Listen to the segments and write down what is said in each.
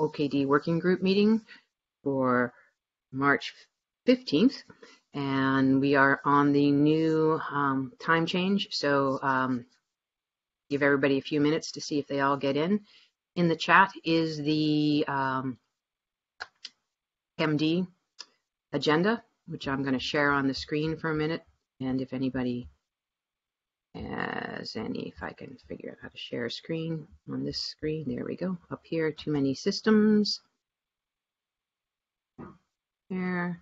OKD working group meeting for March 15th. And we are on the new time change. So give everybody a few minutes to see if they all get in. In the chat is the MD agenda, which I'm going to share on the screen for a minute. And if anybody has any, if I can figure out how to share a screen on this screen, there we go. Up here, too many systems. There.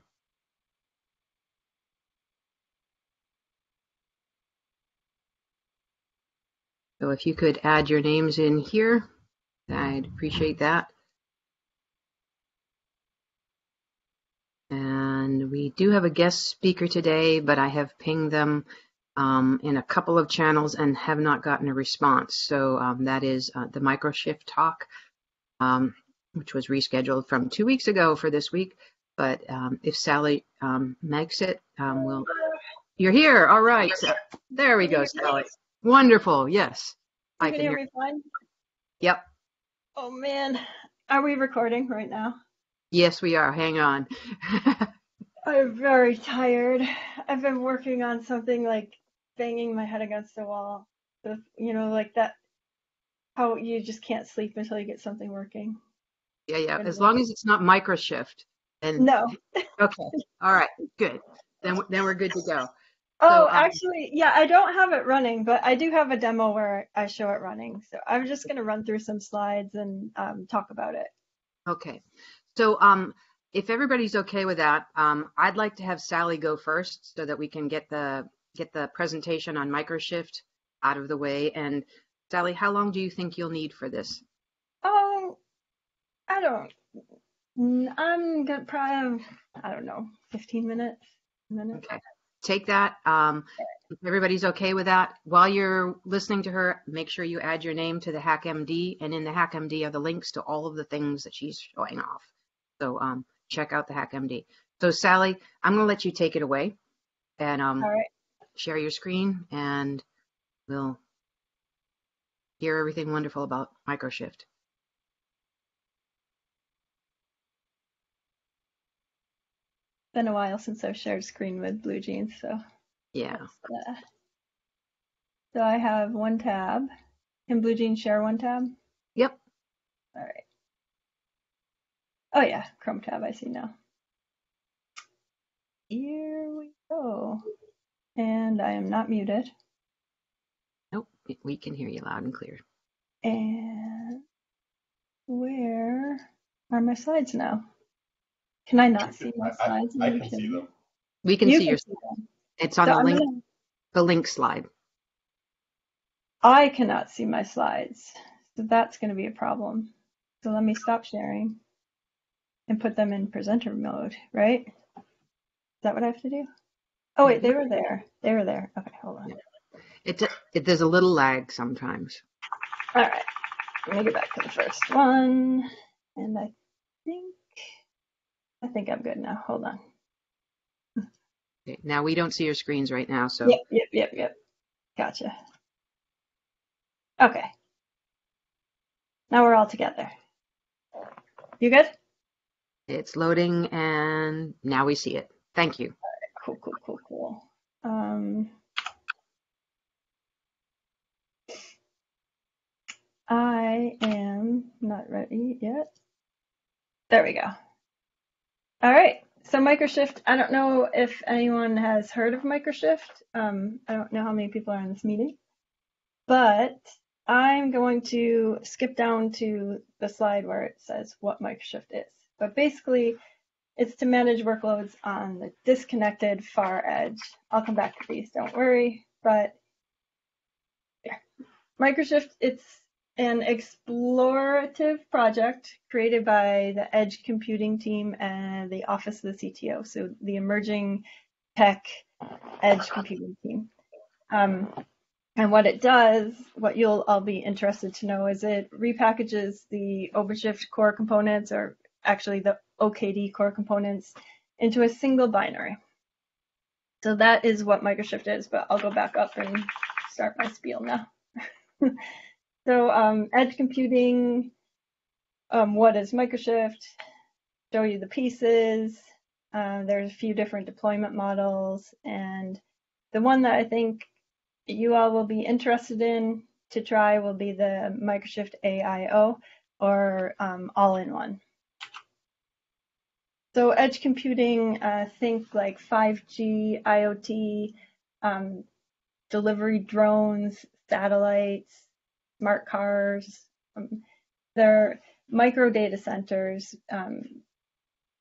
So if you could add your names in here, I'd appreciate that. And we do have a guest speaker today, but I have pinged them in a couple of channels and have not gotten a response. So that is the MicroShift talk, which was rescheduled from 2 weeks ago for this week. But if Sally makes it, we'll... You're here. All right. So, there we go, Sally. Wonderful. Yes. I can hear everyone. Yep. Oh, man. Are we recording right now? Yes, we are. Hang on. I'm very tired. I've been working on something like banging my head against the wall. You know, like that, how you just can't sleep until you get something working. Yeah, yeah. As long as it's not MicroShift. And no. Okay. All right. Good. Then we're good to go. Oh, so, actually, yeah, I don't have it running, but I do have a demo where I show it running. So I'm just going to run through some slides and talk about it. Okay. So if everybody's okay with that, I'd like to have Sally go first so that we can get the presentation on MicroShift out of the way. And Sally, how long do you think you'll need for this? Oh, I don't. I'm gonna probably, I don't know, 15 minutes. Okay. Take that. If everybody's okay with that, while you're listening to her, make sure you add your name to the HackMD, and in the HackMD are the links to all of the things that she's showing off. So check out the HackMD. So Sally, I'm going to let you take it away and all right. Share your screen, and we'll hear everything wonderful about MicroShift. Been a while since I've shared screen with Blue Jeans, so yeah. So I have one tab. Can Blue Jeans share one tab? Yep. All right. Oh yeah, Chrome tab. I see now. Here we go. And I am not muted. Nope, we can hear you loud and clear. And where are my slides now? Can I not see my slides? I can see them. We can see your slides. It's on the link slide. I cannot see my slides, so that's going to be a problem. So let me stop sharing and put them in presenter mode, right? Is that what I have to do? Oh, wait, they were there. They were there. Okay, hold on. There's a little lag sometimes. All right. Let me go back to the first one. And I think I'm good now. Hold on. Okay, now we don't see your screens right now, so. Yep. Gotcha. Okay. Now we're all together. You good? It's loading, and now we see it. Thank you. All right, cool. I am not ready yet. There we go. All right, so MicroShift, I don't know if anyone has heard of MicroShift. I don't know how many people are in this meeting, but I'm going to skip down to the slide where it says what MicroShift is. But basically, it's to manage workloads on the disconnected far edge. I'll come back to these, don't worry. But yeah. MicroShift, it's an explorative project created by the Edge computing team and the Office of the CTO, so the emerging tech Edge computing team. And what it does, what you'll all be interested to know, is it repackages the OpenShift core components, or actually the OKD core components, into a single binary. So that is what MicroShift is, but I'll go back up and start my spiel now. So edge computing what is Microshift, show you the pieces. There's a few different deployment models, and the one that I think you all will be interested in to try will be the Microshift AIO, or all-in-one. So edge computing, think like 5G, IoT, delivery drones, satellites, smart cars. They're micro data centers,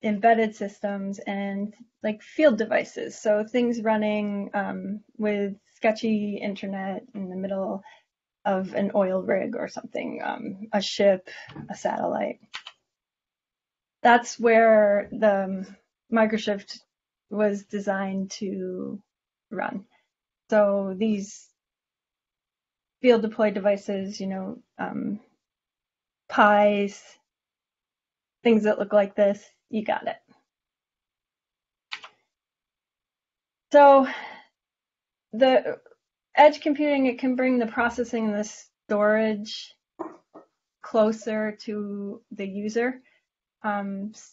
embedded systems, and like field devices. So things running with sketchy internet in the middle of an oil rig or something, a ship, a satellite. That's where the Microshift was designed to run. So these field deployed devices, you know, pies, things that look like this, you got it. So the edge computing, it can bring the processing and the storage closer to the user.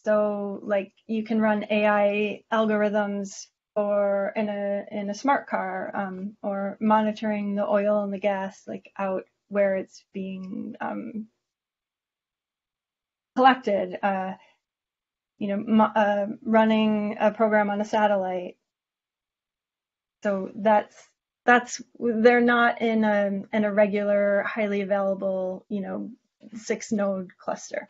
So like you can run AI algorithms or in a smart car, or monitoring the oil and the gas, like out where it's being collected, you know, running a program on a satellite. So that's they're not in a regular, highly available, you know, 6-node cluster.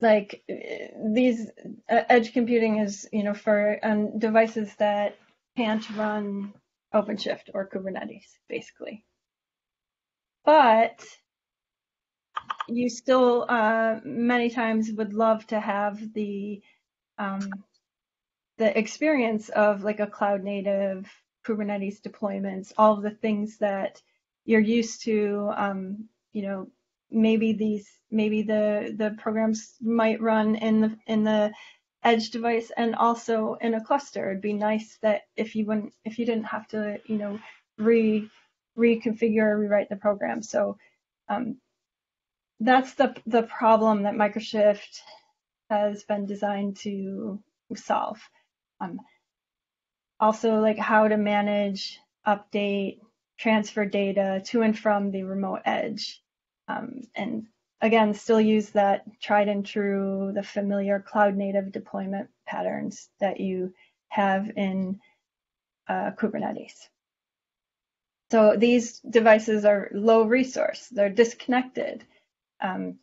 Like these edge computing is, you know, for devices that can't run OpenShift or Kubernetes, basically. But you still many times would love to have the experience of like a cloud native Kubernetes deployments, all of the things that you're used to, you know, maybe the programs might run in the edge device and also in a cluster. It'd be nice that if you didn't have to, you know, reconfigure or rewrite the program. So that's the problem that Microshift has been designed to solve. Also, like how to manage, update, transfer data to and from the remote edge. And again, still use that tried and true, the familiar cloud native deployment patterns that you have in Kubernetes. So these devices are low resource, they're disconnected. You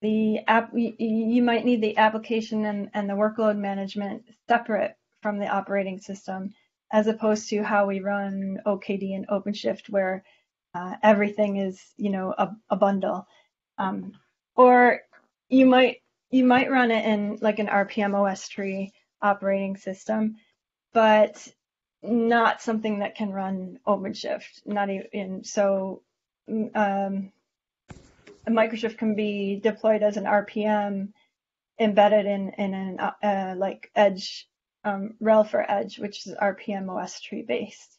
might need the application and the workload management separate from the operating system, as opposed to how we run OKD and OpenShift, where everything is, you know, a bundle. Or you might run it in like an RPM OS tree operating system, but not something that can run OpenShift. Not even so. Microshift can be deployed as an RPM embedded in an like Edge, RHEL for Edge, which is RPM OS tree based.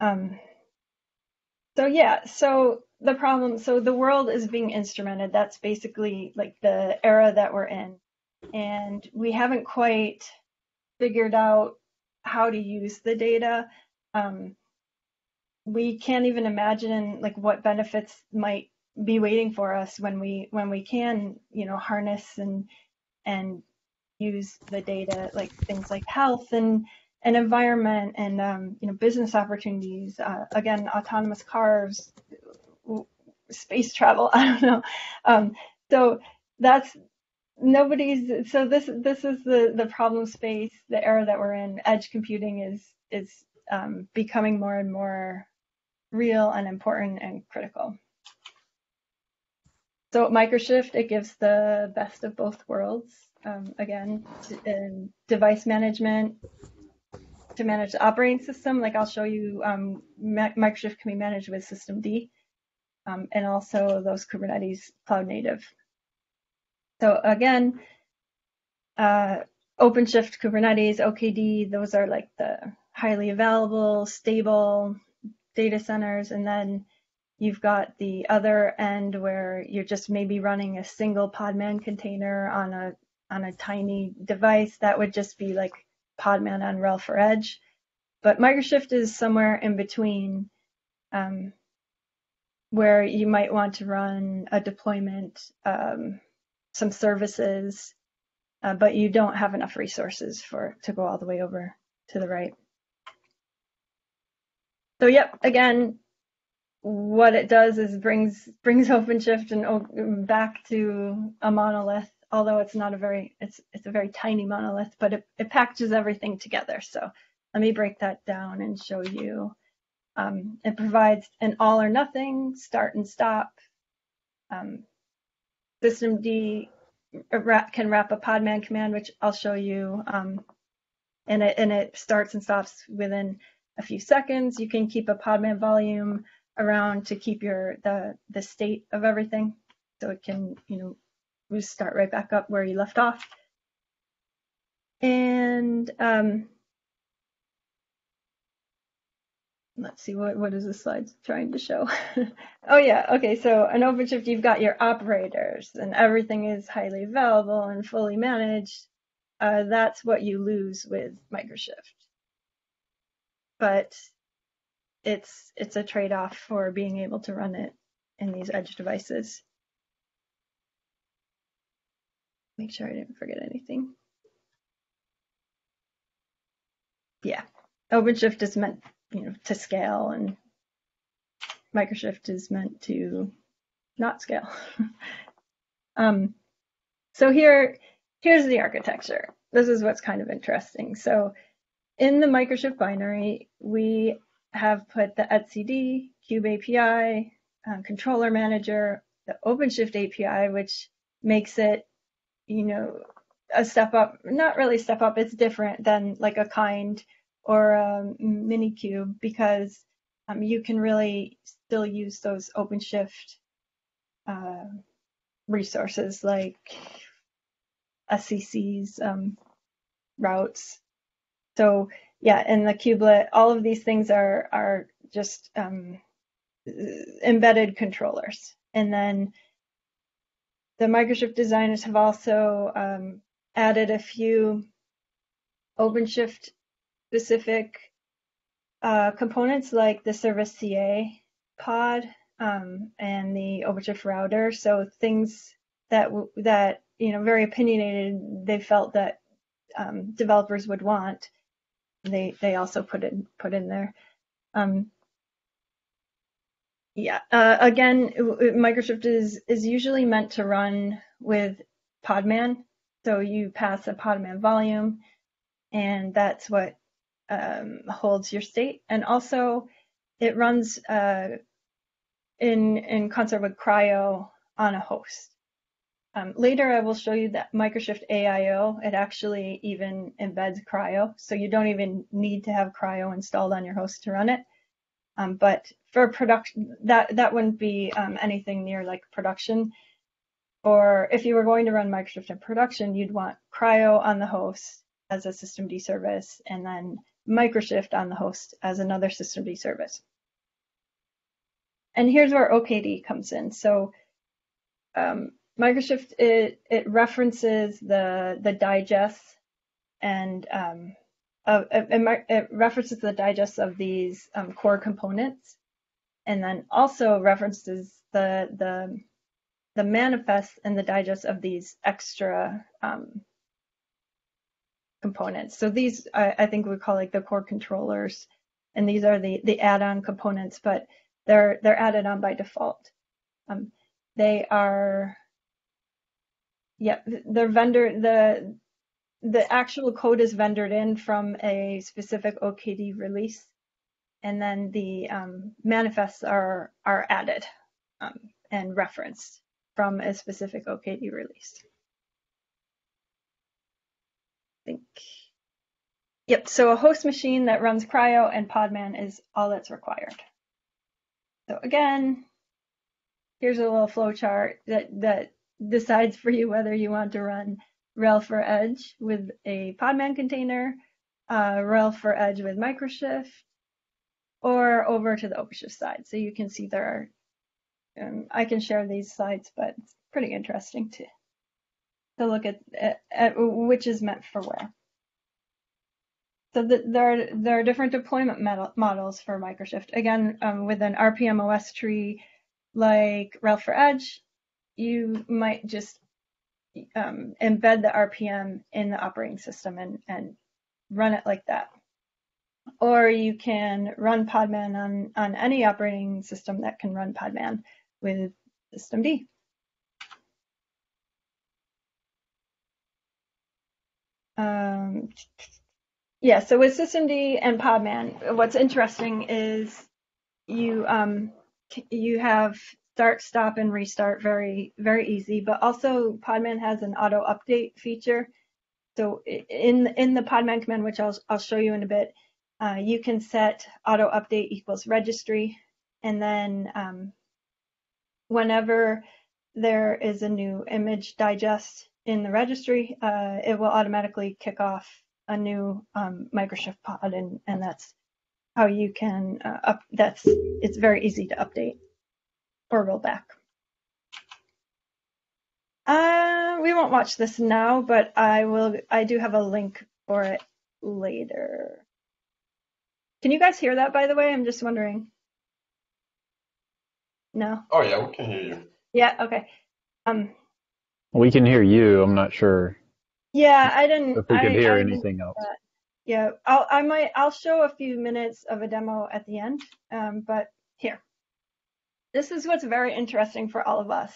So yeah, so the problem, so the world is being instrumented. That's basically like the era that we're in. And we haven't quite figured out how to use the data. We can't even imagine like what benefits might be waiting for us when we can, you know, harness and use the data, like things like health and environment and, you know, business opportunities, again, autonomous cars, space travel, I don't know. So that's nobody's, so this is the problem space, the era that we're in. Edge computing is becoming more and more real and important and critical. So at Microshift, it gives the best of both worlds. Again, in device management, to manage the operating system, like I'll show you, Microshift can be managed with systemd, and also those Kubernetes cloud native. So again, OpenShift, Kubernetes, OKD, those are like the highly available, stable data centers. And then You've got the other end where you're just maybe running a single Podman container on a tiny device. That would just be like Podman on RHEL for Edge. But Microshift is somewhere in between, where you might want to run a deployment, some services, but you don't have enough resources to go all the way over to the right. So yep, again, what it does is brings OpenShift and back to a monolith. Although it's not a very, it's a very tiny monolith, but it packages everything together. So let me break that down and show you. It provides an all or nothing, start and stop. Systemd can wrap a Podman command, which I'll show you, and it starts and stops within a few seconds. You can keep a Podman volume around to keep the state of everything, so it can, start right back up where you left off. And let's see, what is this slide trying to show? Oh yeah, okay, so in OpenShift, you've got your operators and everything is highly available and fully managed. That's what you lose with Microshift. But it's a trade-off for being able to run it in these edge devices. Make sure I didn't forget anything. Yeah, OpenShift is meant to scale, and Microshift is meant to not scale. So here's the architecture. This is what's kind of interesting. So in the Microshift binary, we have put the etcd, kube API, controller manager, the OpenShift API, which makes it, a step up, not really a step up, it's different than like a kind or a mini cube, because you can really still use those OpenShift resources like SCCs, routes. So yeah, and the kubelet, all of these things are just embedded controllers. And then the Microshift designers have also added a few OpenShift specific components, like the service CA pod and the OpenShift router. So things that very opinionated, they felt that developers would want, they also put in there. Again, Microshift is usually meant to run with Podman. So you pass a Podman volume, and that's what holds your state. And also, it runs in concert with CRI-O on a host. Later, I will show you that Microshift AIO, it actually even embeds CRI-O, so you don't even need to have CRI-O installed on your host to run it. But for production, that wouldn't be anything near like production. Or if you were going to run Microshift in production, you'd want CRI-O on the host as a systemd service, and then Microshift on the host as another systemd service. And here's where OKD comes in. So Microshift, it references the digests, and it references the digests of these core components, and then also references the manifests and the digests of these extra components. So these I think we call like the core controllers, and these are the add-on components, but they're added on by default. They are. Yeah, the actual code is vendored in from a specific OKD release, and then the manifests are added and referenced from a specific OKD release. I think, yep. So a host machine that runs CRI-O and Podman is all that's required. So again, here's a little flowchart that decides for you whether you want to run RHEL for Edge with a Podman container, RHEL for Edge with Microshift, or over to the OpenShift side. So you can see there are I can share these slides, but it's pretty interesting to look at which is meant for where. So there are different deployment models for Microshift. Again, with an RPM OS tree like RHEL for Edge, you might just embed the RPM in the operating system and run it like that. Or you can run Podman on any operating system that can run Podman with systemd. Yeah, so with systemd and Podman, what's interesting is you have start, stop, and restart very, very easy, but also Podman has an auto update feature. So in the Podman command, which I'll show you in a bit, you can set auto update equals registry, and then whenever there is a new image digest in the registry, it will automatically kick off a new Microshift pod, and that's how you can it's very easy to update or roll back. We won't watch this now, but I do have a link for it later. Can you guys hear that, by the way? I'm just wondering. No? Oh, yeah, we can hear you. Yeah, okay. We can hear you. I'm not sure. Yeah, I didn't. If we could hear anything else. Yeah, I'll show a few minutes of a demo at the end. But here, this is what's very interesting for all of us,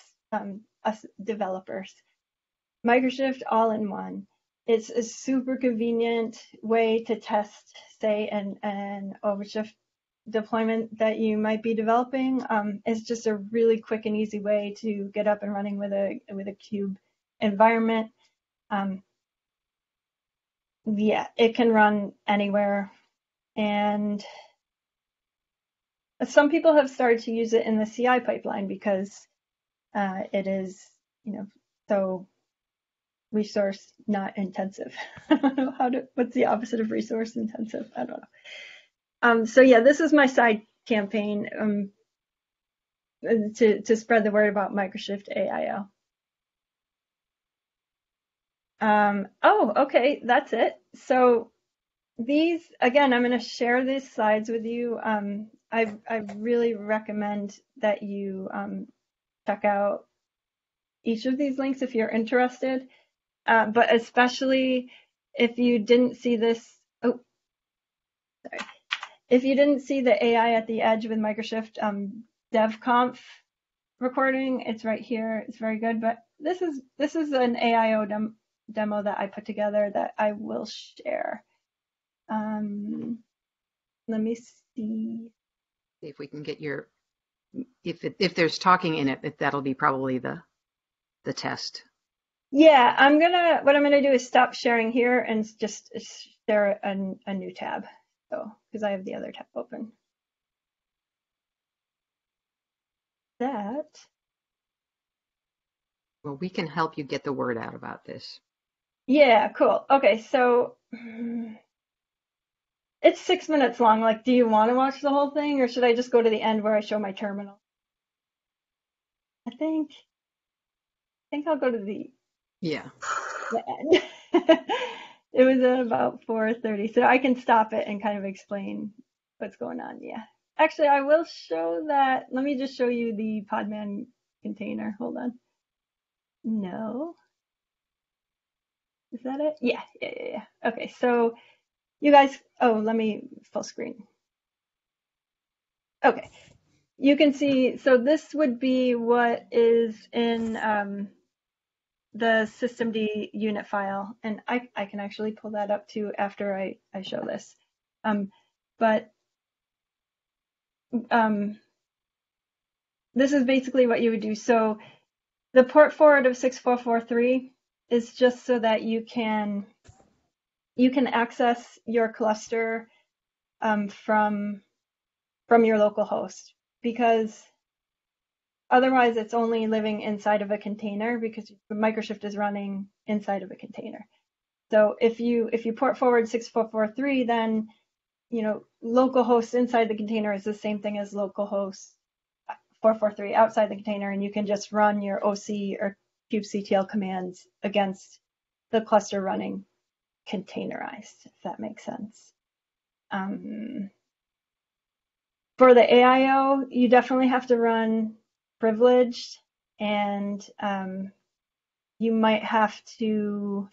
us developers. Microshift all-in-one. It's a super convenient way to test, say, an OpenShift deployment that you might be developing. It's just a really quick and easy way to get up and running with a Kube environment. Yeah, it can run anywhere, and some people have started to use it in the CI pipeline because it is, so resource not intensive. I don't know what's the opposite of resource intensive? I don't know. So yeah, this is my side campaign to spread the word about Microshift AIO. Oh, okay, that's it. So these, again, I'm going to share these slides with you. I really recommend that you check out each of these links if you're interested. But especially if you didn't see this, oh, sorry. If you didn't see the AI at the Edge with Microshift DevConf recording, it's right here. It's very good. But this is an AIO demo that I put together that I will share. Let me see if we can get your if there's talking in it, that'll be probably the test. Yeah, what I'm gonna do is stop sharing here and just share a new tab. So, because I have the other tab open. Well, we can help you get the word out about this. Yeah, cool. Okay, so it's 6 minutes long. Like, do you want to watch the whole thing, or should I just go to the end where I show my terminal? I think I'll go to the. Yeah. It was at about 4:30, so I can stop it and kind of explain what's going on. Yeah. Actually, I will show that. Let me just show you the Podman container. Hold on. No. Is that it? Yeah. Okay, so you guys, oh, let me full screen. Okay. You can see, so this would be what is in the systemd unit file, and I can actually pull that up too after I show this. But this is basically what you would do. So the port forward of 6443 is just so that you can access your cluster from your local host, because otherwise, it's only living inside of a container because Microshift is running inside of a container. So if you port forward 6443, then localhost inside the container is the same thing as localhost 443 outside the container, and you can just run your OC or kubectl commands against the cluster running containerized, if that makes sense. For the AIO, you definitely have to run privileged, and you might have to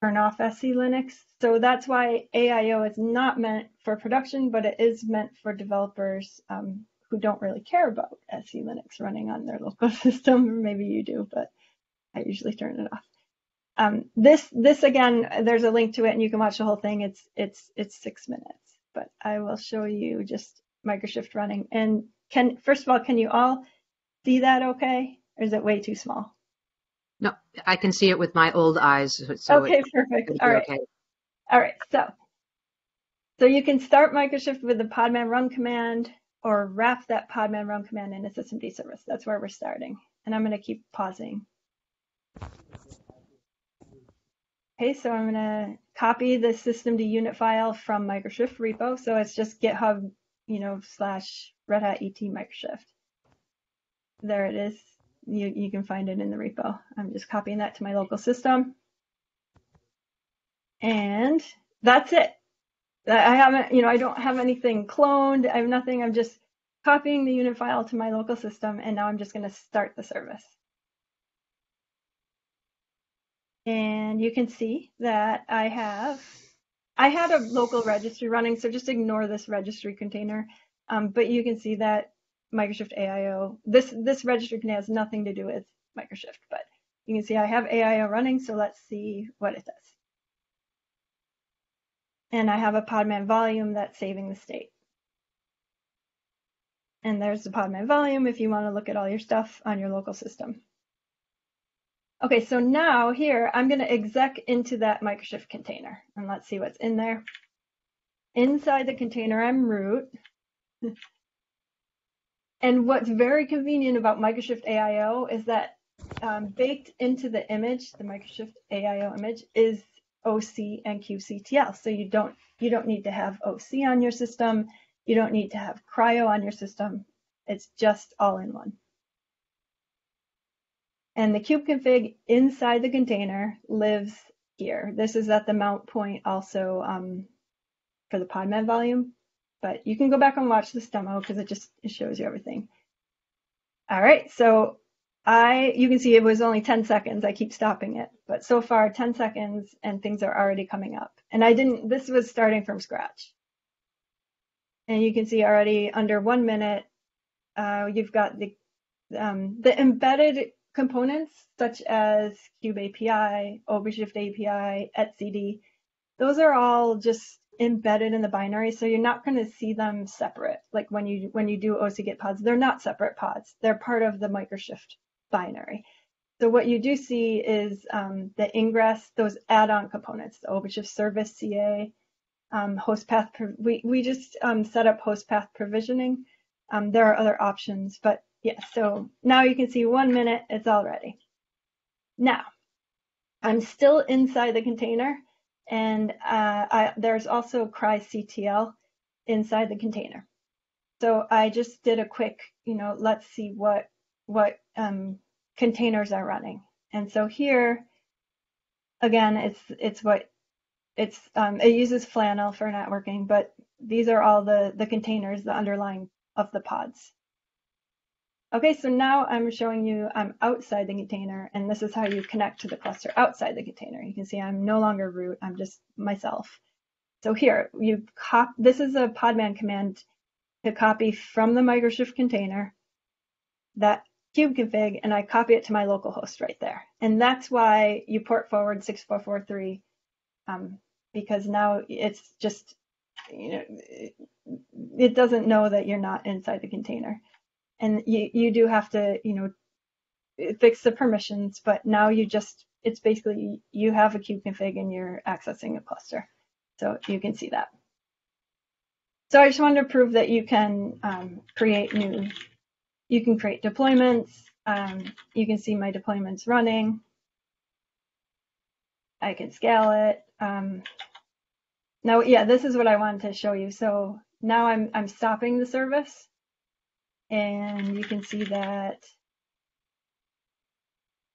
turn off SE Linux. So that's why AIO is not meant for production, but it is meant for developers who don't really care about SE Linux running on their local system. Maybe you do, but I usually turn it off. This again, there's a link to it, and you can watch the whole thing. It's 6 minutes, but I will show you just Microshift running. And first of all, can you all see that okay? Or is it way too small? No, I can see it with my old eyes. So okay, perfect. All right. Okay. All right. So you can start Microshift with the podman run command, or wrap that podman run command in a systemd service. That's where we're starting. And I'm going to keep pausing. Okay, so I'm going to copy the systemd unit file from Microshift repo. So it's just GitHub, /redhat/et/microshift. There it is. You can find it in the repo. I'm just copying that to my local system. And that's it. I haven't, I don't have anything cloned. I have nothing. I'm just copying the unit file to my local system. And now I'm just going to start the service. And you can see that I had a local registry running, so just ignore this registry container. But you can see that Microshift AIO, this registry container has nothing to do with Microshift, but you can see I have AIO running, so let's see what it does. And I have a podman volume that's saving the state. And there's the podman volume if you want to look at all your stuff on your local system. Okay, so now here I'm going to exec into that Microshift container, and let's see what's in there. Inside the container, I'm root. And what's very convenient about Microshift AIO is that baked into the image, the Microshift AIO image, is OC and kubectl. So you don't need to have OC on your system. You don't need to have CRI-O on your system. It's just all in one. And the kubeconfig inside the container lives here. This is at the mount point also for the podman volume. But you can go back and watch this demo because it shows you everything. All right, so you can see it was only 10 seconds. I keep stopping it, but so far 10 seconds and things are already coming up. And this was starting from scratch. And you can see already under 1 minute, you've got the embedded components such as kubeAPI, OpenShift API, etcd. Those are all just embedded in the binary, so you're not going to see them separate. Like when you do OC get pods, they're not separate pods. They're part of the Microshift binary. So what you do see is the ingress, those add-on components, the OpenShift service CA, host path. We just set up host path provisioning. There are other options, but yeah. So now you can see 1 minute, it's all ready. Now I'm still inside the container. And there's also CRI-CTL inside the container. So I just did a quick, let's see what containers are running. And so here, again, it uses flannel for networking, but these are all the containers, the underlying of the pods. Okay, so now I'm showing you I'm outside the container, and this is how you connect to the cluster outside the container. You can see I'm no longer root, I'm just myself. So here, this is a podman command to copy from the Microshift container that kubeconfig, and I copy it to my local host right there. And that's why you port forward 6443, because now it's just, it doesn't know that you're not inside the container. And you do have to, fix the permissions, but now it's basically, you have a kubeconfig and you're accessing a cluster. So you can see that. So I just wanted to prove that you can create deployments. You can see my deployments running. I can scale it. Now, yeah, this is what I wanted to show you. So now I'm stopping the service. and you can see that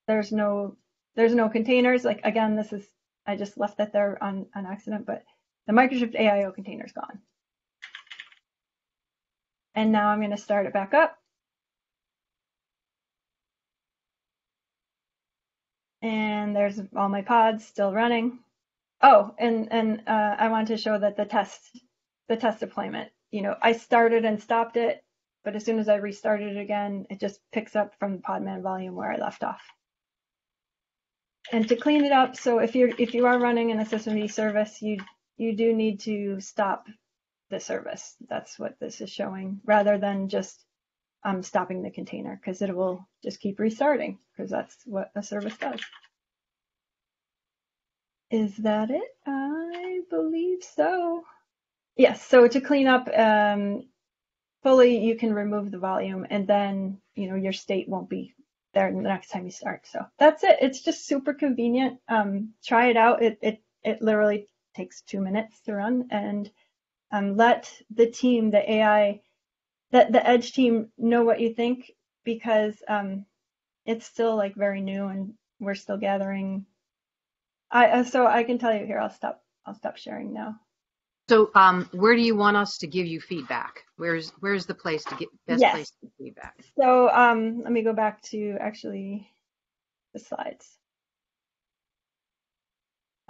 there's no containers. Like again, this is, I just left that there on accident, but the Microshift AIO container is gone. And now I'm going to start it back up. And there's all my pods still running. Oh, and I want to show that the test deployment, you know, I started and stopped it, but as soon as I restarted it again, it just picks up from the Podman volume where I left off. And to clean it up, so if you are running in a systemd service, you do need to stop the service. That's what this is showing, rather than just stopping the container, because it will just keep restarting, because that's what a service does. Is that it? I believe so. Yes, so to clean up fully, you can remove the volume, and then, you know, your state won't be there the next time you start. So that's it. It's just super convenient. Try it out. It literally takes 2 minutes to run, and let the team, the Edge team, know what you think, because it's still like very new and we're still gathering. So I can tell you here, I'll stop sharing now. So where do you want us to give you feedback? Where's the place to get best place to get feedback? So let me go back to actually the slides.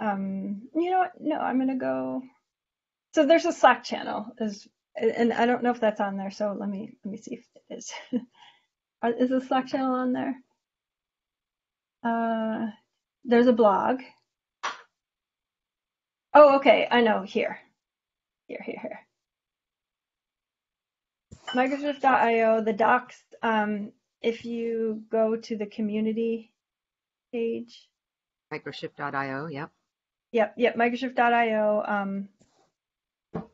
You know what? No, I'm gonna go. So there's a Slack channel, and I don't know if that's on there. So let me see if it is. Is the Slack channel on there? There's a blog. Oh, okay. I know. Here. Microshift.io, the docs. If you go to the community page. Microshift.io, yep. Yep, Microshift.io.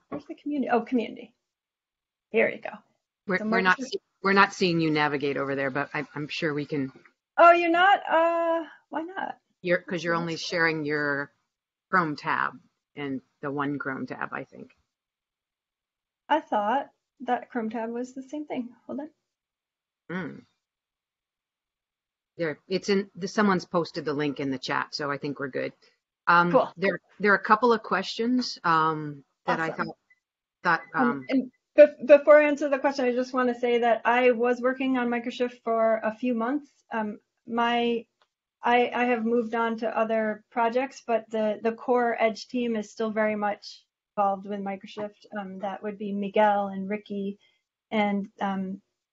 Where's the community? Oh, community. Here you go. We're not seeing you navigate over there, but I'm sure we can. Oh, you're not? Why not? Because you're only sharing your Chrome tab and the one Chrome tab, I think. I thought that Chrome tab was the same thing. Hold on. There, it's in. Someone's posted the link in the chat, so I think we're good. Cool. There are a couple of questions that awesome. I thought. And before I answer the question, I just want to say that I was working on Microshift for a few months. I have moved on to other projects, but the core Edge team is still very much involved with Microshift. That would be Miguel and Ricky, and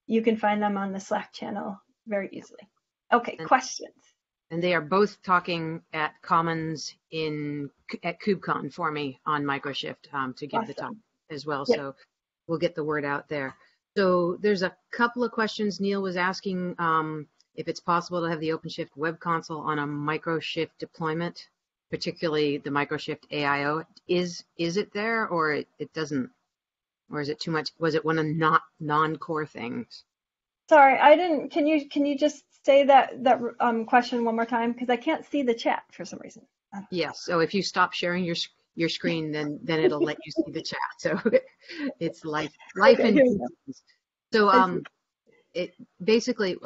you can find them on the Slack channel very easily. Okay, questions. And they are both talking at Commons at KubeCon for me on Microshift to give awesome. The talk as well. Yep. So we'll get the word out there. So there's a couple of questions Neil was asking. If it's possible to have the OpenShift web console on a Microshift deployment, particularly the Microshift AIO, is it there, or it doesn't, or is it too much? Was it one of not non-core things? Sorry, I didn't. Can you just say that question one more time, because I can't see the chat for some reason. Yes. Yeah, so if you stop sharing your screen, then it'll let you see the chat. So it's life and so it basically.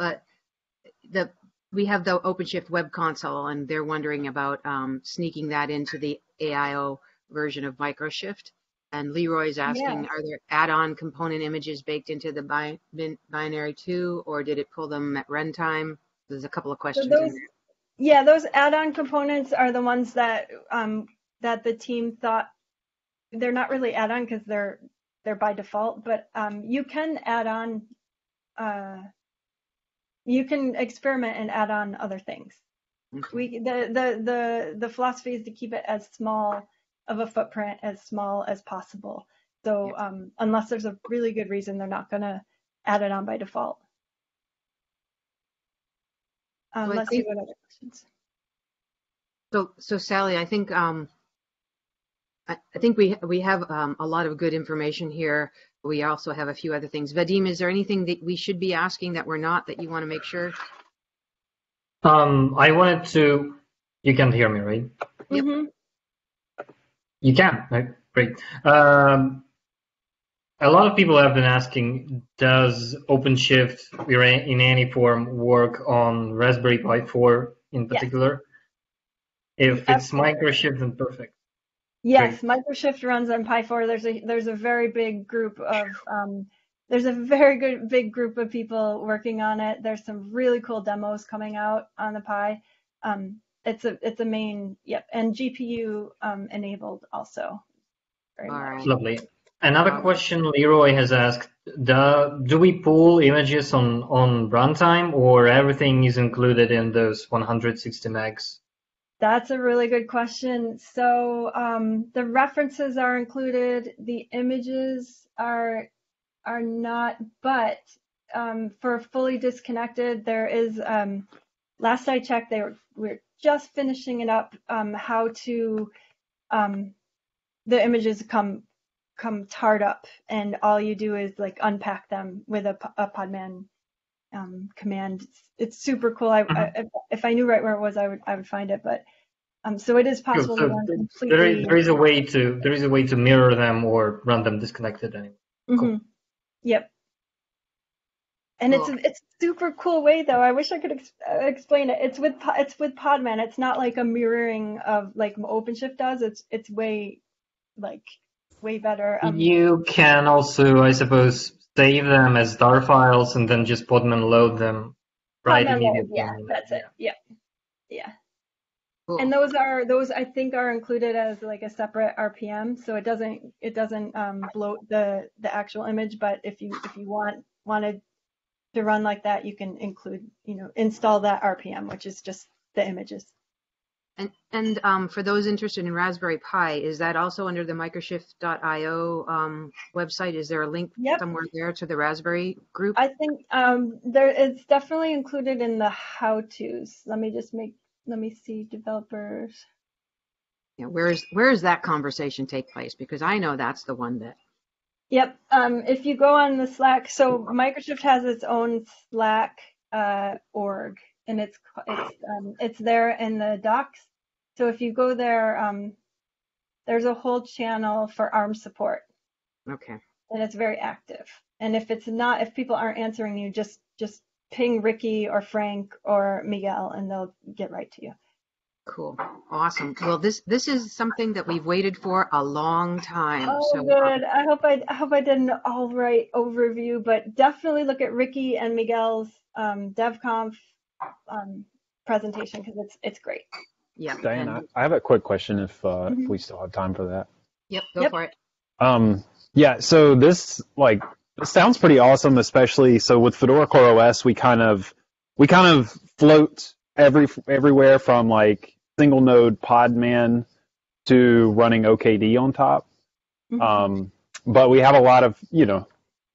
We have the OpenShift web console, and they're wondering about sneaking that into the AIO version of Microshift. And Leroy's asking, are there add-on component images baked into the binary 2, or did it pull them at runtime? There's a couple of questions. So those, those add-on components are the ones that the team thought they're not really add-on because they're by default, but you can add on. You can experiment and add on other things. Okay. The philosophy is to keep it as small of a footprint as small as possible. So unless there's a really good reason, they're not going to add it on by default. Let's see what other questions. So Sally, I think I think we have a lot of good information here. We also have a few other things. Vadim, is there anything that we should be asking that we're not, that you want to make sure? I wanted to, you can hear me, right? Yep. Mm-hmm. You can, right? Great. A lot of people have been asking, does OpenShift in any form work on Raspberry Pi 4 in particular? Yes. If it's MicroShift, then perfect. Yes, great. MicroShift runs on Pi 4. There's a very big group of big group of people working on it. There's some really cool demos coming out on the Pi. It's a main, yep, and GPU enabled also. Very nice. Lovely. Another question Leroy has asked, do we pull images on runtime, or everything is included in those 160 megs? That's a really good question. So the references are included, the images are not, but for fully disconnected, there is, last I checked, we're just finishing it up, how to, the images come tarred up, and all you do is like unpack them with a Podman command. It's super cool. If I knew right where it was, I would find it. But so it is possible. Sure. So to run completely. There is a way to mirror them or run them disconnected anyway. Cool. Mm-hmm. Yep. And cool. It's a super cool way though. I wish I could explain it. It's with Podman. It's not like a mirroring of like OpenShift does. It's way better. You can also, I suppose, save them as tar files and then just Podman load them immediately. Yeah, that's it. Yeah. Cool. And those I think are included as like a separate RPM, so it doesn't bloat the actual image. But if you wanted to run like that, you can install that RPM, which is just the images. And for those interested in Raspberry Pi, is that also under the Microshift.io website? Is there a link somewhere there to the Raspberry group? I think it's definitely included in the how-tos. Let me see developers. Yeah, where is that conversation take place? Because I know that's the one that. Yep. If you go on the Slack, so Microshift has its own Slack org. And it's there in the docs. So if you go there, there's a whole channel for ARM support. Okay. And it's very active. And if people aren't answering you, just ping Ricky or Frank or Miguel, and they'll get right to you. Cool. Awesome. Well, this is something that we've waited for a long time. Oh, so good. I hope I did an all right overview, but definitely look at Ricky and Miguel's DevConf presentation, because it's great. Yeah. Diane, I have a quick question if we still have time for that. Yep, go for it. So this sounds pretty awesome, especially so with Fedora CoreOS, we kind of float everywhere from like single node Podman to running OKD on top. Mm-hmm. But we have a lot of,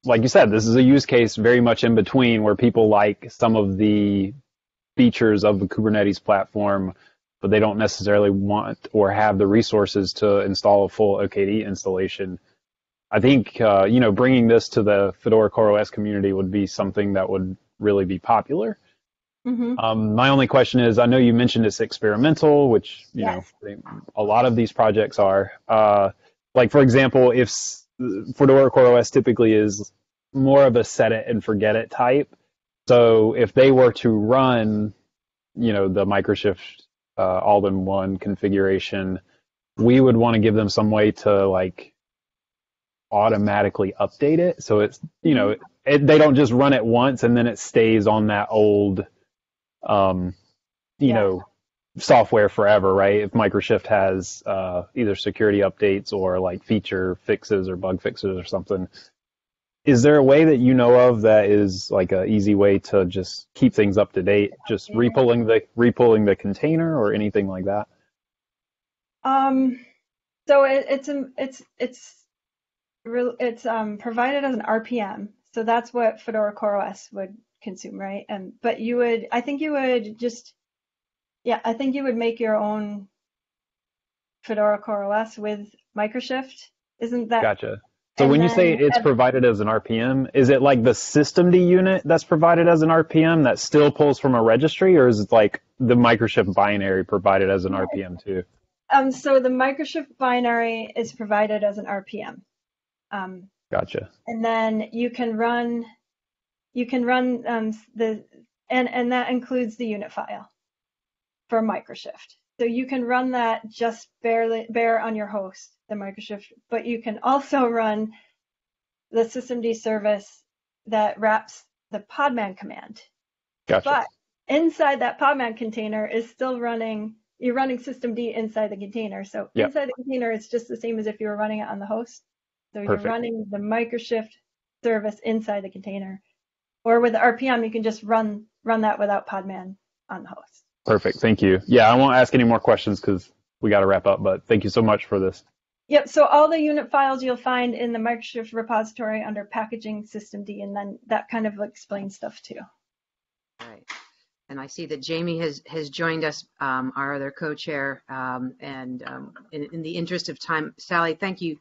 like you said, this is a use case very much in between, where people like some of the features of the Kubernetes platform, but they don't necessarily want or have the resources to install a full OKD installation. I think bringing this to the Fedora CoreOS community would be something that would really be popular. Mm-hmm. My only question is, I know you mentioned it's experimental, which you know a lot of these projects are. Like for example, if Fedora CoreOS typically is more of a set it and forget it type. So if they were to run, the Microshift all-in-one configuration, we would want to give them some way to like automatically update it. So it's, they don't just run it once and then it stays on that old, software forever, right? If Microshift has either security updates or like feature fixes or bug fixes or something. Is there a way that you know of that is like an easy way to just keep things up to date, just repulling the container or anything like that? So it's provided as an RPM. So that's what Fedora CoreOS would consume, right? I think you would make your own Fedora CoreOS with Microshift. Isn't that? Gotcha. So when you say it's provided as an RPM, is it like the systemd unit that's provided as an RPM that still pulls from a registry, or is it like the Microshift binary provided as an RPM too? So the Microshift binary is provided as an RPM. Gotcha. And then you can run and that includes the unit file for Microshift. So you can run that just bare on your host, the Microshift, but you can also run the systemd service that wraps the Podman command. Gotcha. But inside that Podman container is still running, you're running systemd inside the container. So yep. Inside the container, it's just the same as if you were running it on the host. So perfect. You're running the Microshift service inside the container. Or with the RPM, you can just run that without Podman on the host. Perfect. Thank you. Yeah, I won't ask any more questions because we got to wrap up, but thank you so much for this. Yep. So all the unit files you'll find in the Microshift repository under packaging systemd, and then that kind of explains stuff too. All right. And I see that Jamie has joined us, our other co-chair, and in the interest of time, Sally, thank you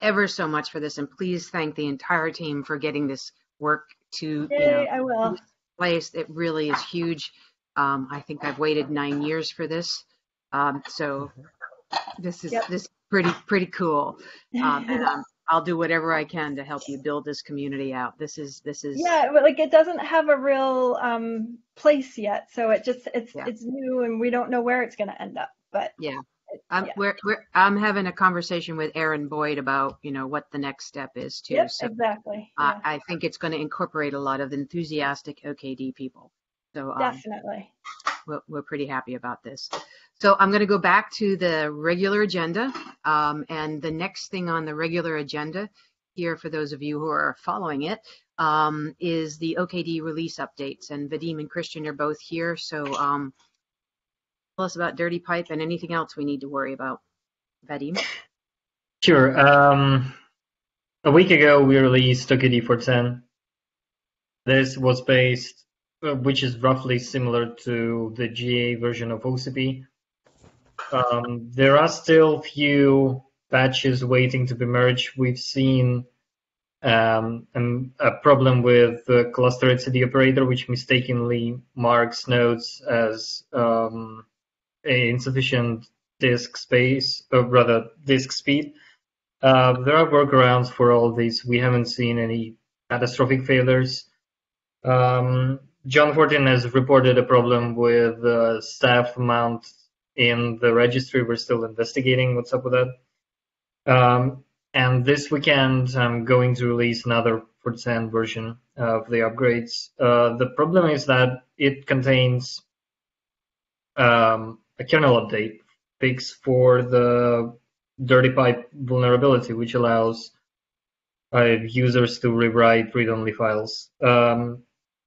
ever so much for this, and please thank the entire team for getting this work to place. It really is huge. I think I've waited 9 years for this, so this is this is pretty cool. And I'll do whatever I can to help you build this community out. This is yeah, but like it doesn't have a real place yet, so it's new, and we don't know where it's going to end up. But yeah, I'm having a conversation with Aaron Boyd about what the next step is too. Yep, so, exactly. Yeah. I think it's going to incorporate a lot of enthusiastic OKD people. So definitely, we're pretty happy about this. So I'm going to go back to the regular agenda, and the next thing on the regular agenda here, for those of you who are following it, is the OKD release updates. And Vadim and Christian are both here, so tell us about Dirty Pipe and anything else we need to worry about. Vadim? Sure. A week ago, we released OKD 4.10. This was based, which is roughly similar to the GA version of OCP. There are still few patches waiting to be merged. We've seen a problem with the cluster etcd operator, which mistakenly marks nodes as insufficient disk space, or rather disk speed. There are workarounds for all these. We haven't seen any catastrophic failures. John Fortin has reported a problem with staff amount in the registry. We're still investigating what's up with that. And this weekend, I'm going to release another 4.10 version of the upgrades. The problem is that it contains a kernel update fix for the Dirty Pipe vulnerability, which allows users to rewrite read-only files.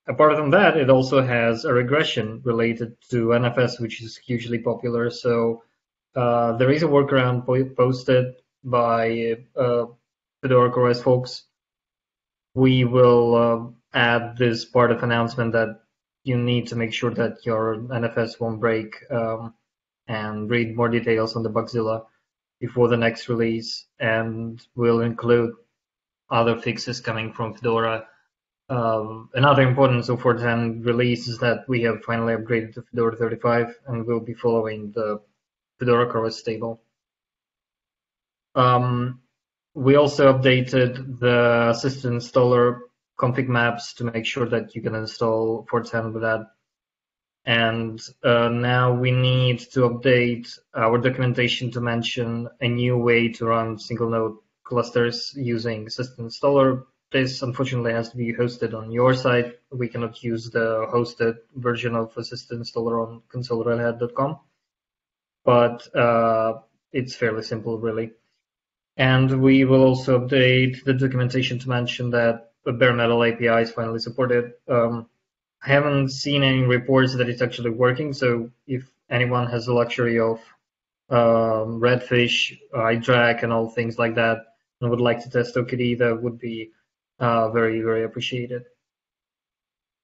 Apart from that, it also has a regression related to NFS, which is hugely popular. So there is a workaround posted by Fedora CoreOS folks. We will add this part of announcement that you need to make sure that your NFS won't break, and read more details on the Bugzilla before the next release. And we'll include other fixes coming from Fedora. Another importance of 4.10 release is that we have finally upgraded to Fedora 35, and we'll be following the Fedora CoreOS stable. We also updated the system installer config maps to make sure that you can install 4.10 with that. And now we need to update our documentation to mention a new way to run single node clusters using system installer. This unfortunately has to be hosted on your site. We cannot use the hosted version of system installer on console.redhat.com, but it's fairly simple, really. And we will also update the documentation to mention that the bare metal API is finally supported. I haven't seen any reports that it's actually working, so if anyone has the luxury of Redfish, iDRAC, and all things like that, and would like to test OKD, that would be very, very appreciated.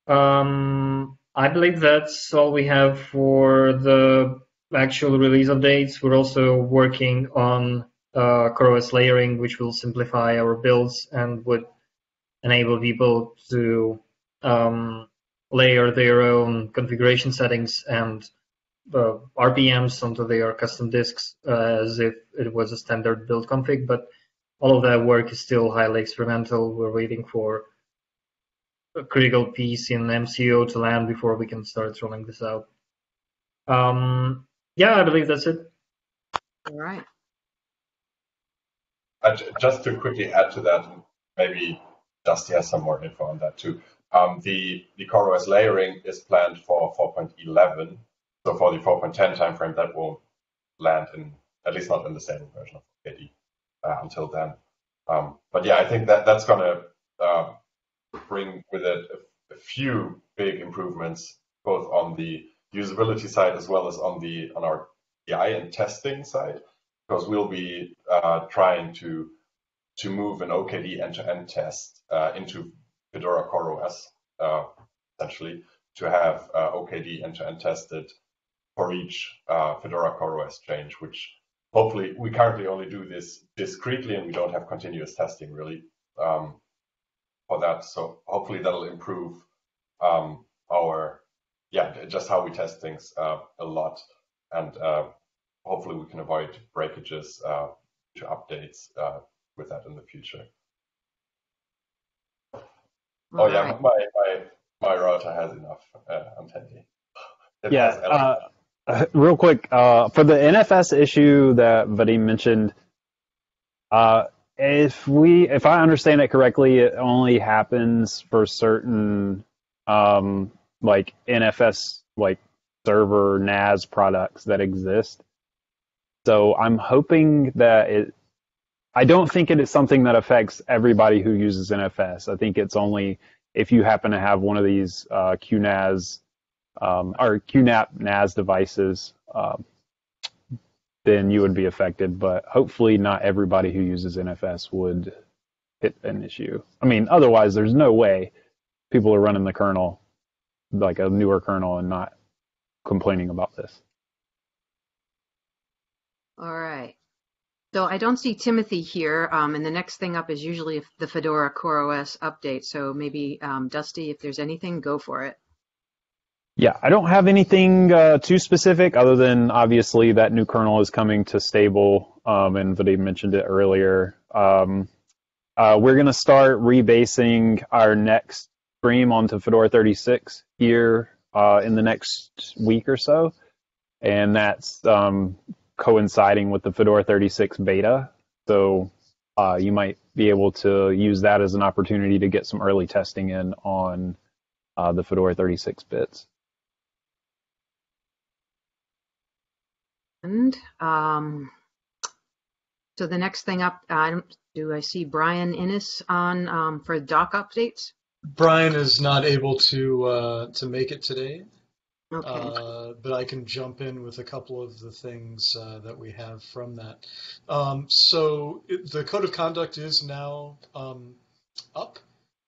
I believe that's all we have for the actual release updates. We're also working on CoreOS layering, which will simplify our builds and would enable people to layer their own configuration settings and RPMs onto their custom disks as if it was a standard build config. But all of that work is still highly experimental. We're waiting for a critical piece in MCO to land before we can start rolling this out. Yeah, I believe that's it. All right. Just to quickly add to that, maybe Dusty has some more info on that too. The CoreOS layering is planned for 4.11. So for the 4.10 timeframe, that will land in, at least not in the same version of OKD until then. But yeah, I think that that's going to bring with it a few big improvements, both on the usability side as well as on the on our CI and testing side, because we'll be trying to move an OKD end-to-end test into Fedora CoreOS, essentially, to have OKD end-to-end tested for each Fedora CoreOS change, which hopefully we currently only do this discreetly and we don't have continuous testing really for that. So hopefully that'll improve our, yeah, just how we test things a lot. And hopefully we can avoid breakages to updates with that in the future. All oh yeah, right. my router has enough antennae. Yeah, real quick, for the NFS issue that Vadim mentioned, if I understand it correctly, it only happens for certain like NFS like server NAS products that exist. So I'm hoping that it. I don't think it is something that affects everybody who uses NFS. I think it's only if you happen to have one of these QNAS or QNAP NAS devices, then you would be affected. But hopefully not everybody who uses NFS would hit an issue. I mean, otherwise there's no way people are running the kernel, like a newer kernel, and not complaining about this. All right. So I don't see Timothy here, and the next thing up is usually the Fedora CoreOS update. So maybe, Dusty, if there's anything, go for it. Yeah, I don't have anything too specific other than, obviously, that new kernel is coming to stable, and Vadim mentioned it earlier. We're going to start rebasing our next stream onto Fedora 36 here in the next week or so, and that's... coinciding with the Fedora 36 beta, so you might be able to use that as an opportunity to get some early testing in on the Fedora 36 bits. And so the next thing up, do I see Brian Innes on for doc updates? Brian is not able to make it today. Okay. But I can jump in with a couple of the things that we have from that. So the code of conduct is now up,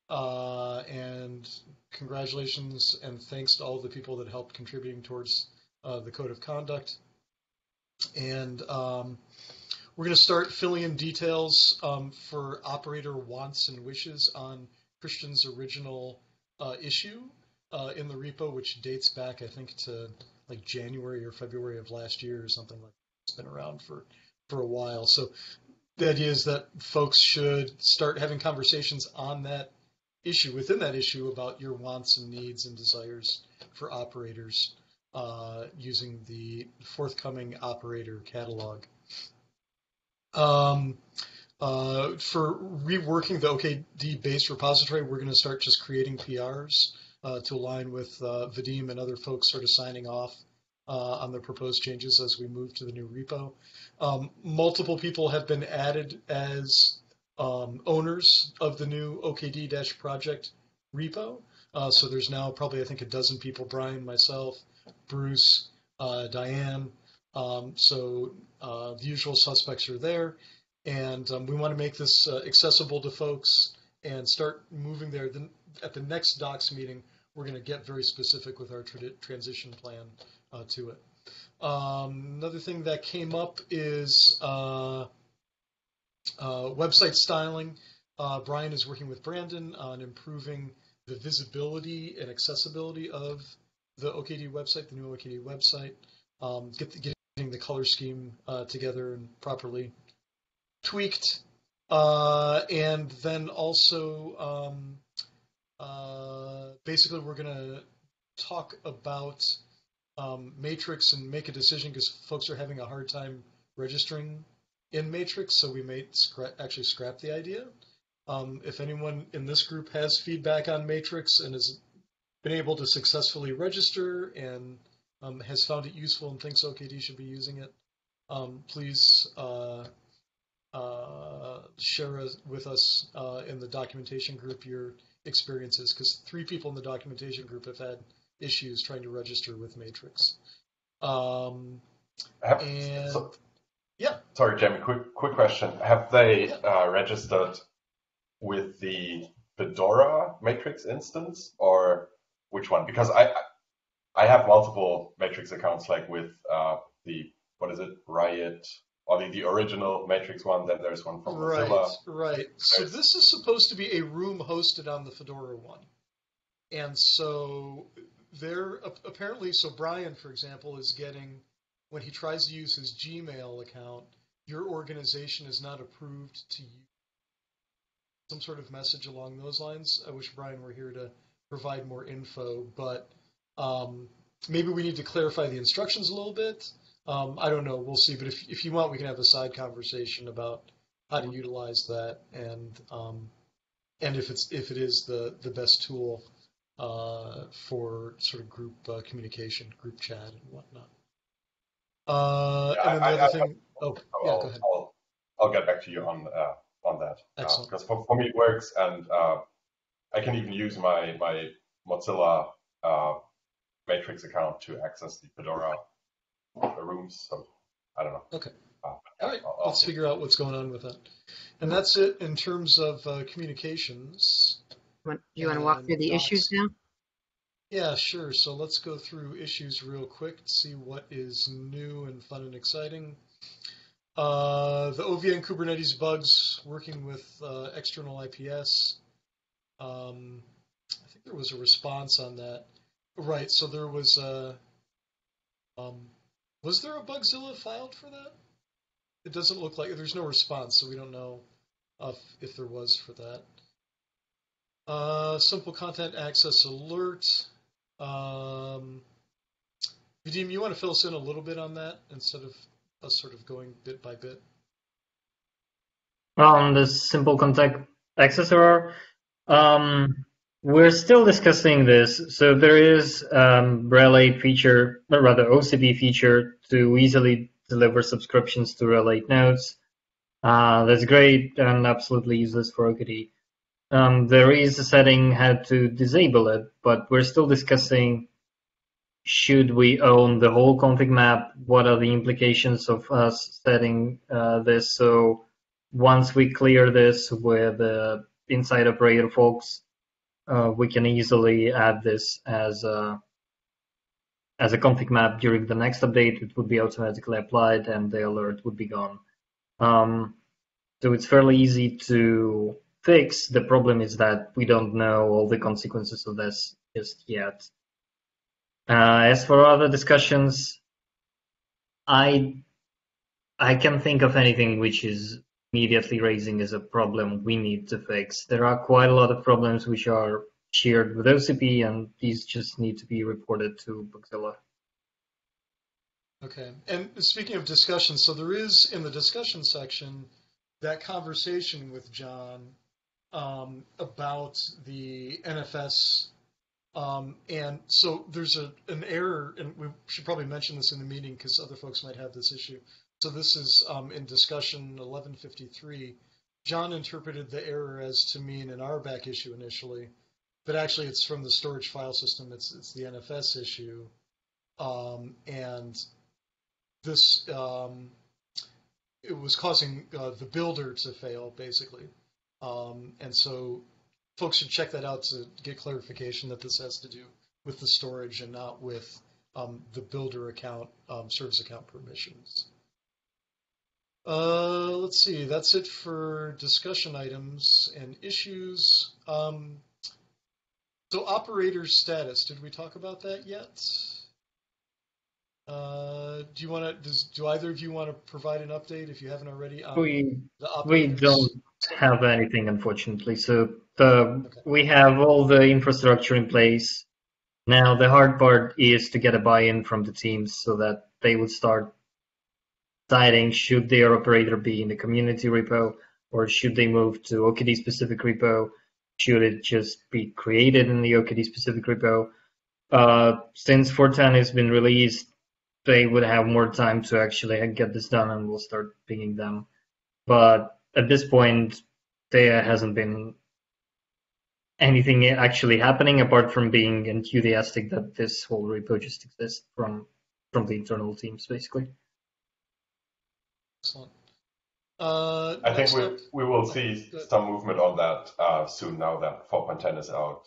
and congratulations and thanks to all the people that helped contributing towards the code of conduct. And we're going to start filling in details for operator wants and wishes on Christian's original issue. In the repo, which dates back, I think, to like January or February of last year or something like that. It's been around for a while. So the idea is that folks should start having conversations on that issue, within that issue, about your wants and needs and desires for operators using the forthcoming operator catalog. For reworking the OKD base repository, we're going to start just creating PRs. To align with Vadim and other folks sort of signing off on the proposed changes as we move to the new repo. Multiple people have been added as owners of the new OKD-project repo. So there's now probably, I think, a dozen people, Brian, myself, Bruce, Diane. So the usual suspects are there. And we want to make this accessible to folks and start moving there. At the next docs meeting, we're going to get very specific with our transition plan to it. Another thing that came up is website styling. Brian is working with Brandon on improving the visibility and accessibility of the OKD website, the new OKD website, getting the color scheme together and properly tweaked. And then also, basically, we're going to talk about Matrix and make a decision because folks are having a hard time registering in Matrix, so we may actually scrap the idea. If anyone in this group has feedback on Matrix and has been able to successfully register and has found it useful and thinks OKD should be using it, please share with us in the documentation group your experiences, because 3 people in the documentation group have had issues trying to register with Matrix. Yeah. Sorry, Jamie, quick question. Have they registered with the Fedora Matrix instance, or which one? Because I have multiple Matrix accounts, like with the, what is it, Riot, or the original Matrix one, then there's one from Mozilla. Right. So this is supposed to be a room hosted on the Fedora one. And so they're apparently, so Brian, for example, is getting, when he tries to use his Gmail account, your organization is not approved to use, some sort of message along those lines. I wish Brian were here to provide more info, but maybe we need to clarify the instructions a little bit. I don't know, we'll see, but if you want, we can have a side conversation about how to utilize that and if it is the best tool for sort of group communication, group chat and whatnot. And then the other thing, go ahead. I'll get back to you on that. Excellent. Because for me it works, and I can even use my Mozilla Matrix account to access the Fedora rooms. So I don't know. Okay. All right. Let's figure out what's going on with that. And that's it in terms of communications. You want to walk through the issues now? Yeah, sure. So let's go through issues real quick to see what is new and fun and exciting. The OVN Kubernetes bugs, working with external IPS. I think there was a response on that. Right, so there was there a Bugzilla filed for that? It doesn't look like, there's no response, so we don't know if there was for that. Simple content access alert. Vadim, you want to fill us in a little bit on that instead of us sort of going bit by bit? On the simple content access error, we're still discussing this. So there is Relay feature, or rather OCP feature, to easily deliver subscriptions to Relay nodes. That's great and absolutely useless for OKD. There is a setting how to disable it, but we're still discussing, should we own the whole config map? What are the implications of us setting this? So once we clear this with the inside operator folks, we can easily add this as a config map during the next update. It would be automatically applied and the alert would be gone. So it's fairly easy to fix. The problem is that we don't know all the consequences of this just yet. As for other discussions, I can't think of anything which is immediately raising as a problem we need to fix. There are quite a lot of problems which are shared with OCP, and these just need to be reported to Bugzilla. Okay, and speaking of discussions, so there is in the discussion section that conversation with John about the NFS. And so there's an error, and we should probably mention this in the meeting because other folks might have this issue. So this is in discussion 1153. John interpreted the error as to mean an RBAC issue initially, but actually it's from the storage file system. It's the NFS issue. And this, it was causing the builder to fail, basically. And so folks should check that out to get clarification that this has to do with the storage and not with the builder account, service account permissions. Let's see, that's it for discussion items and issues. So operator status, did we talk about that yet? Do you want to? Do either of you want to provide an update if you haven't already? We don't have anything, unfortunately. So we have all the infrastructure in place. Now the hard part is to get a buy-in from the teams so that they would start deciding should their operator be in the community repo or should they move to OKD specific repo? Should it just be created in the OKD specific repo? Since 4.10 has been released, they would have more time to actually get this done, and we'll start pinging them. But at this point, there hasn't been anything actually happening apart from being enthusiastic that this whole repo just exists from the internal teams, basically. Excellent. I think we will see some movement on that soon. Now that 4.10 is out,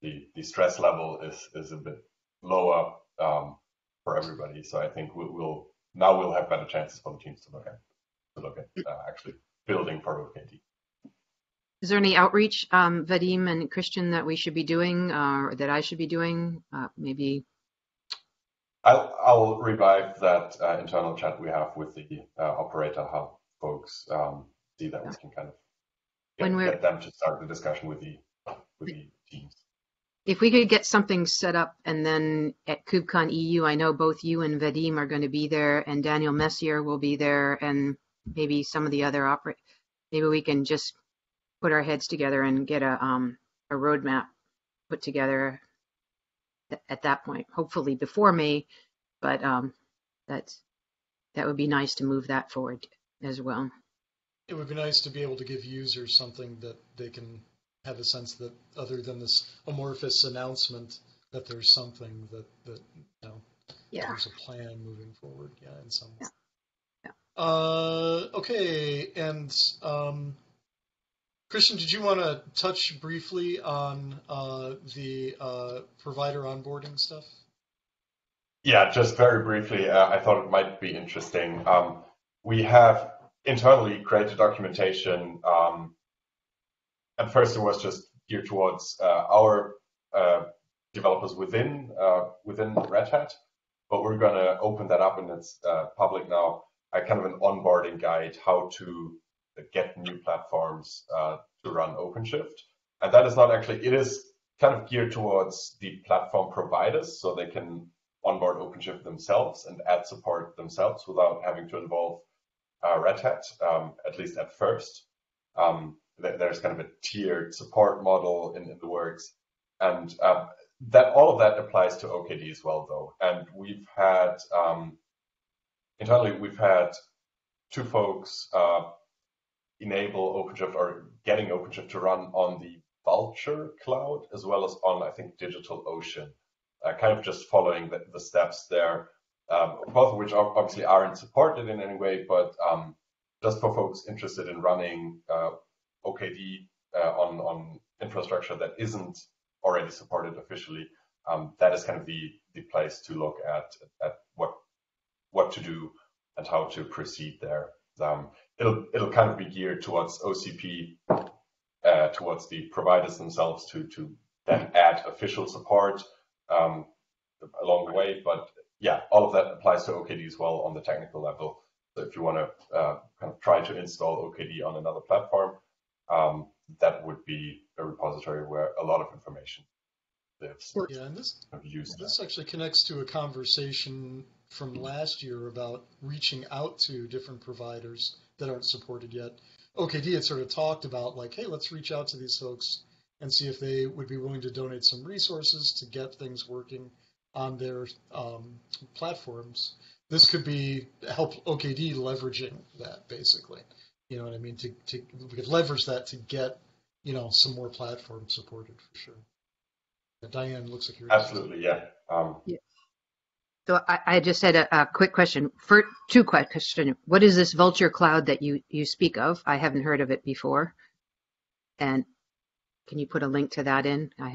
the stress level is a bit lower for everybody. So I think we'll have better chances for the teams to look at actually building for OKD. Is there any outreach, Vadim and Christian, that we should be doing, or that I should be doing? Maybe I'll revive that internal chat we have with the operator hub folks. See that we can kind of get them to start the discussion with the teams. If we could get something set up, and then at KubeCon EU, I know both you and Vadim are going to be there, and Daniel Messier will be there, and maybe some of the other operators. Maybe we can just put our heads together and get a roadmap put together at that point, hopefully before May, but that would be nice to move that forward as well. It would be nice to be able to give users something that they can have a sense that, other than this amorphous announcement, that there's something that you know, there's a plan moving forward, in some way. Yeah. Okay, and Christian, did you want to touch briefly on the provider onboarding stuff? Yeah, just very briefly. I thought it might be interesting. We have internally created documentation. At first, it was just geared towards our developers within Red Hat, but we're going to open that up, and it's public now. Kind of an onboarding guide how to get new platforms to run OpenShift. And that is not actually, it is kind of geared towards the platform providers so they can onboard OpenShift themselves and add support themselves without having to involve Red Hat, at least at first. There's kind of a tiered support model in the works. And that all of that applies to OKD as well, though. And we've had, internally, we've had two folks enable OpenShift or getting OpenShift to run on the Vultr cloud, as well as on, I think, DigitalOcean, kind of just following the steps there, both of which obviously aren't supported in any way, but just for folks interested in running OKD on infrastructure that isn't already supported officially, that is kind of the place to look at what to do and how to proceed there. It'll kind of be geared towards OCP, towards the providers themselves to then add official support along the way. But yeah, all of that applies to OKD as well on the technical level. So if you want to kind of try to install OKD on another platform, that would be a repository where a lot of information lives. Yeah, and this actually connects to a conversation from last year about reaching out to different providers that aren't supported yet. OKD had sort of talked about, like, hey, let's reach out to these folks and see if they would be willing to donate some resources to get things working on their platforms. This could be help OKD leveraging that, basically. You know what I mean? We could leverage that to get, you know, some more platforms supported for sure. And Diane, looks like you're absolutely interested. Yeah. So I just had a quick question, two quick questions. What is this Vultr cloud that you speak of? I haven't heard of it before. And can you put a link to that in? I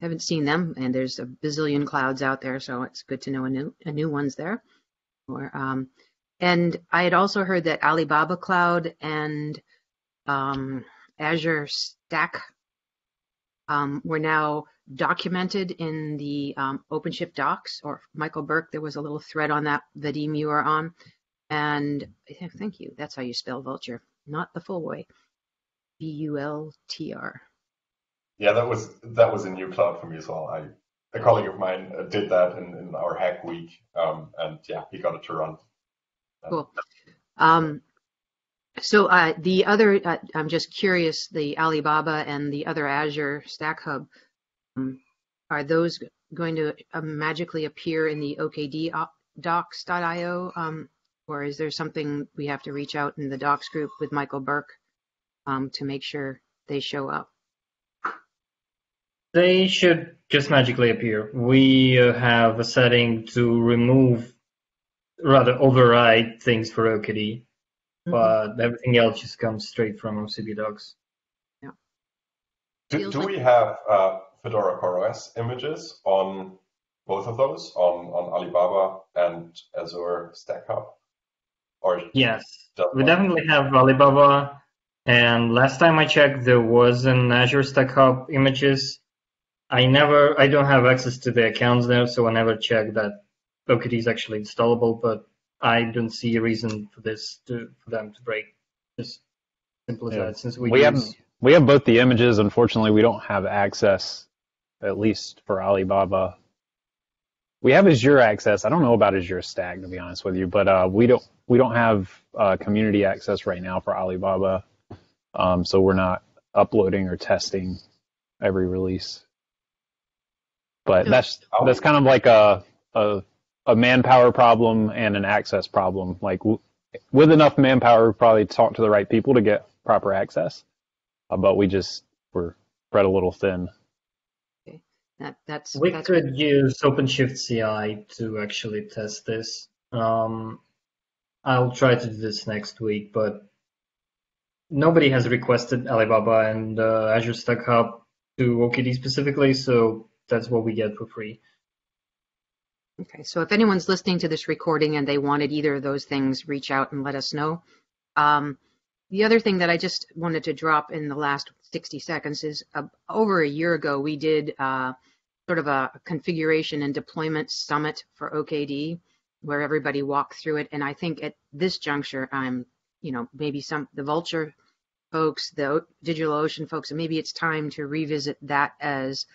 haven't seen them, and there's a bazillion clouds out there, so it's good to know a new one's there. Or, and I had also heard that Alibaba Cloud and Azure Stack were now documented in the OpenShift docs, or Michael Burke, there was a little thread on that, Vadim, you are on. And thank you, that's how you spell Vultr, not the full way, V-U-L-T-R. Yeah, that was a new cloud for me as well. A colleague of mine did that in our hack week, and yeah, he got it to run. Cool. So the other, I'm just curious, the Alibaba and the other Azure Stack Hub, are those going to magically appear in the OKD docs.io, or is there something we have to reach out in the docs group with Michael Burke to make sure they show up? They should just magically appear. We have a setting to remove, rather override things for OKD, but everything else just comes straight from OCP docs. Yeah. Do we have Fedora CoreOS images on both of those, on Alibaba and Azure Stack Hub? Or yes, we definitely have Alibaba. And last time I checked, there was an Azure Stack Hub images. I don't have access to the accounts there, so I never check that OKD is actually installable, but I don't see a reason for them to break. Just simple as that. Since we have both the images. Unfortunately, we don't have access, at least for Alibaba. We have Azure access. I don't know about Azure Stack, to be honest with you, but we don't have community access right now for Alibaba, so we're not uploading or testing every release. But that's kind of like a manpower problem and an access problem. Like with enough manpower, we probably talk to the right people to get proper access, but we're spread a little thin. Okay, we could use OpenShift CI to actually test this. I'll try to do this next week, but nobody has requested Alibaba and Azure Stack Hub to OKD specifically, so that's what we get for free. Okay, so if anyone's listening to this recording and they wanted either of those things, reach out and let us know. The other thing that I just wanted to drop in the last 60 seconds is over a year ago, we did sort of a configuration and deployment summit for OKD where everybody walked through it. And I think at this juncture, I'm, maybe the Vultr folks, the DigitalOcean folks, and maybe it's time to revisit that as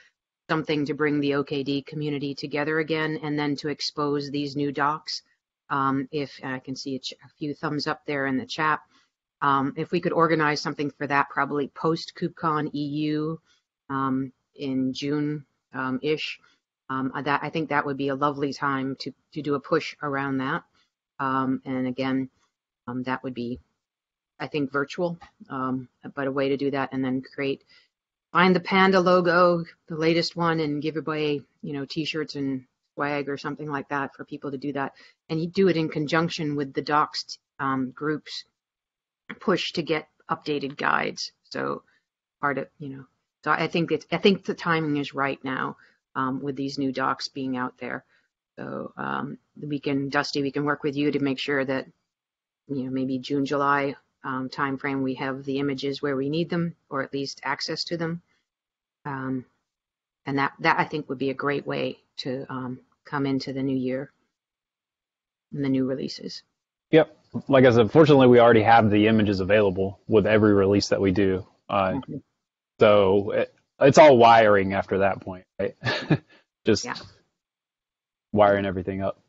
something to bring the OKD community together again, and then to expose these new docs. If I can see a few thumbs up there in the chat, if we could organize something for that, probably post KubeCon EU in June-ish, that I think that would be a lovely time to do a push around that. And again, that would be, I think, virtual, but a way to do that, and then find the panda logo, the latest one, and give away, t-shirts and swag or something like that for people to do that. And you do it in conjunction with the docs groups push to get updated guides. So part of, so I think the timing is right now with these new docs being out there. So Dusty, we can work with you to make sure that, maybe June, July, timeframe, we have the images where we need them, or at least access to them, and that I think would be a great way to come into the new year and the new releases. Yep, like I said, fortunately we already have the images available with every release that we do, so it's all wiring after that point, right? Just wiring everything up.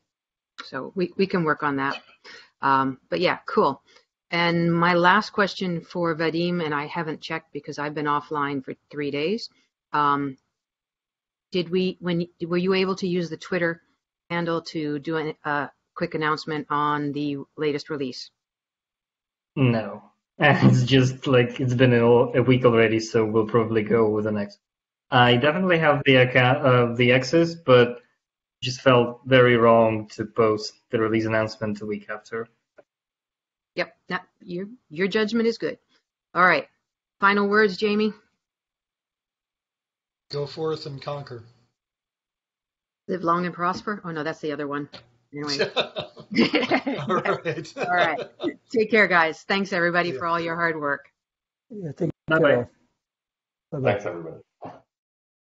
So we can work on that, but yeah, cool. And my last question for Vadim, and I haven't checked because I've been offline for 3 days. Were you able to use the Twitter handle to do a quick announcement on the latest release? No, it's just it's been a week already, so we'll probably go with the next. I definitely have the account, the access, but just felt very wrong to post the release announcement a week after. Yep, your judgment is good. All right, final words, Jamie. Go forth and conquer. Live long and prosper. Oh no, that's the other one. Anyway. All right. All right. Take care, guys. Thanks everybody for all your hard work. Yeah, take care. Bye bye. Thanks everybody.